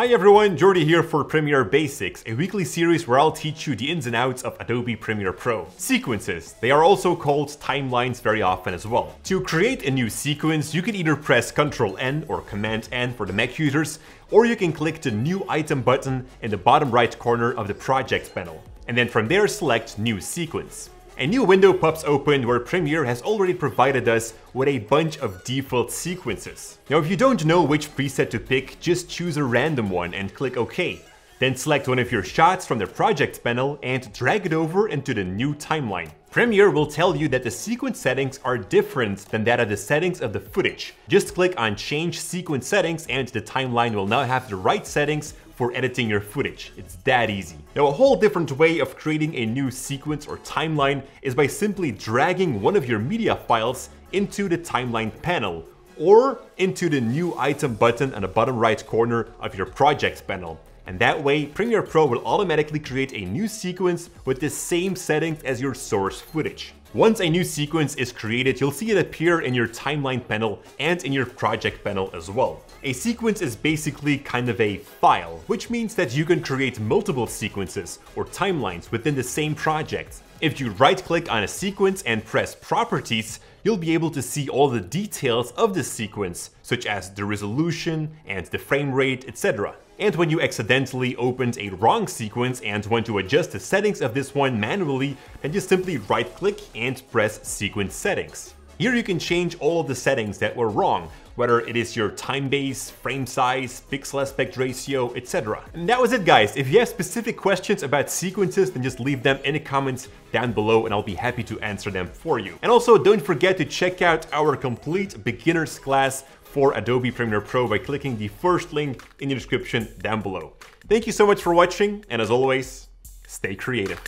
Hi everyone, Jordi here for Premiere Basics, a weekly series where I'll teach you the ins and outs of Adobe Premiere Pro. Sequences, they are also called timelines very often as well. To create a new sequence, you can either press Ctrl+N or Command+N for the Mac users, or you can click the New Item button in the bottom right corner of the Projects panel. And then from there, select New Sequence. A new window pops open where Premiere has already provided us with a bunch of default sequences. Now, if you don't know which preset to pick, just choose a random one and click OK. Then select one of your shots from the Projects panel and drag it over into the new timeline. Premiere will tell you that the sequence settings are different than that of the settings of the footage. Just click on Change Sequence Settings and the timeline will now have the right settings for editing your footage. It's that easy. Now, a whole different way of creating a new sequence or timeline is by simply dragging one of your media files into the timeline panel or into the New Item button on the bottom right corner of your Projects panel. And that way, Premiere Pro will automatically create a new sequence with the same settings as your source footage. Once a new sequence is created, you'll see it appear in your timeline panel and in your project panel as well. A sequence is basically kind of a file, which means that you can create multiple sequences or timelines within the same project. If you right-click on a sequence and press Properties, you'll be able to see all the details of the sequence, such as the resolution and the frame rate, etc. And when you accidentally opened a wrong sequence and want to adjust the settings of this one manually, then just simply right-click and press Sequence Settings. Here you can change all of the settings that were wrong, whether it is your time base, frame size, pixel aspect ratio, etc. And that was it, guys. If you have specific questions about sequences, then just leave them in the comments down below and I'll be happy to answer them for you. And also, don't forget to check out our complete beginner's class for Adobe Premiere Pro by clicking the first link in the description down below. Thank you so much for watching, and as always, stay creative.